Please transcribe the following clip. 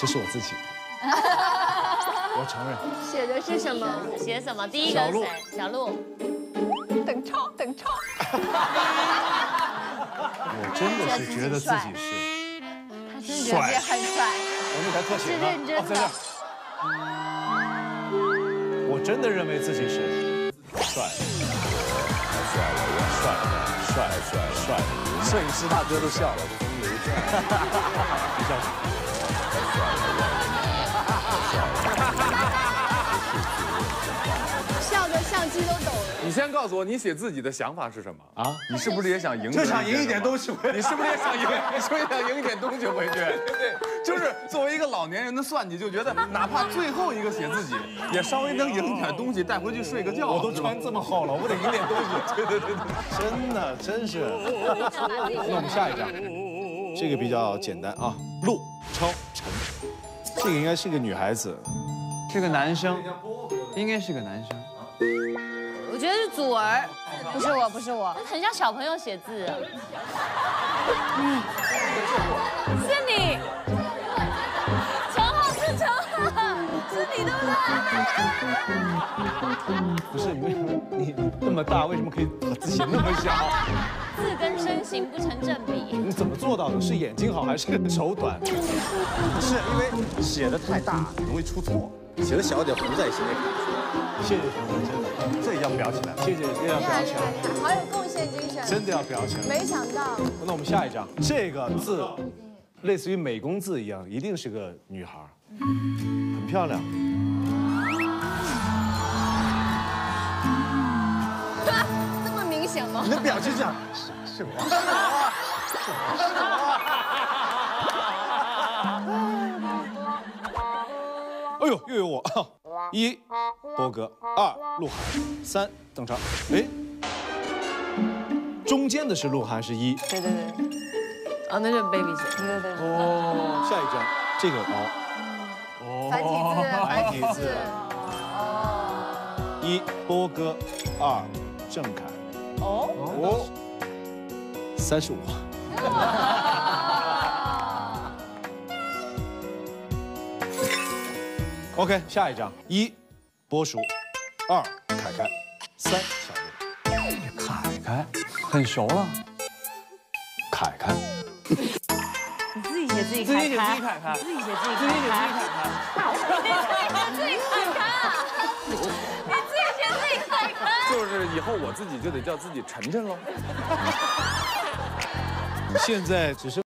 这是我自己的，我承认。写的是什么？写什么？第一个是谁？小鹿。等超，等超。我真的是觉得自己是，他真觉得自己很帅。我们才特写呢。是认真的。我真的认为自己是帅，帅。摄影师大哥都笑了。 笑得相机都抖了。你先告诉我，你写自己的想法是什么啊？你是不是也想赢？就想赢一点东西回来。你是不是也想赢？你是不是也想赢一点东西回去？对不对？就是作为一个老年人的算计，就觉得哪怕最后一个写自己，也稍微能赢点东西带回去睡个觉。我都穿这么厚了，我得赢点东西。对，真的，真是。那我们下一张。 这个比较简单啊，陆超晨，这个应该是个女孩子，是个男生，应该是个男生。我觉得是祖儿，不是我，不是我，很像小朋友写字。嗯，是你，陈浩是陈浩，是你对不对？不是你那么大，为什么可以把字写那么小？ 字跟身形不成正比，你怎么做到的？是眼睛好还是手短？不是因为写的太大容易出错，写的小一点糊在一起也看不出来。谢谢同学，真的，这也要裱起来。谢谢，这要裱起来。好有贡献精神，真的要裱起来。没想到。那我们下一张，这个字类似于美工字一样，一定是个女孩，很漂亮。 你的表情这样，是我，是我。哎呦，又有我。一，波哥；二，鹿晗；三，邓超。哎，中间的是鹿晗，是一。对对对。啊，那是 baby 姐。对对对。哦，下一张，这个哦。繁体字，繁体字。哦。一，波哥；二，郑恺。 哦，35。OK， 下一张，一，波叔，二，凯凯，三，小鹿。凯凯，很熟了。凯凯，你自己写自己凯凯，自己写自己凯凯，自己写自己凯凯，自己写自己凯凯，你自己写自己凯凯。 就是以后我自己就得叫自己晨晨喽。现在只是。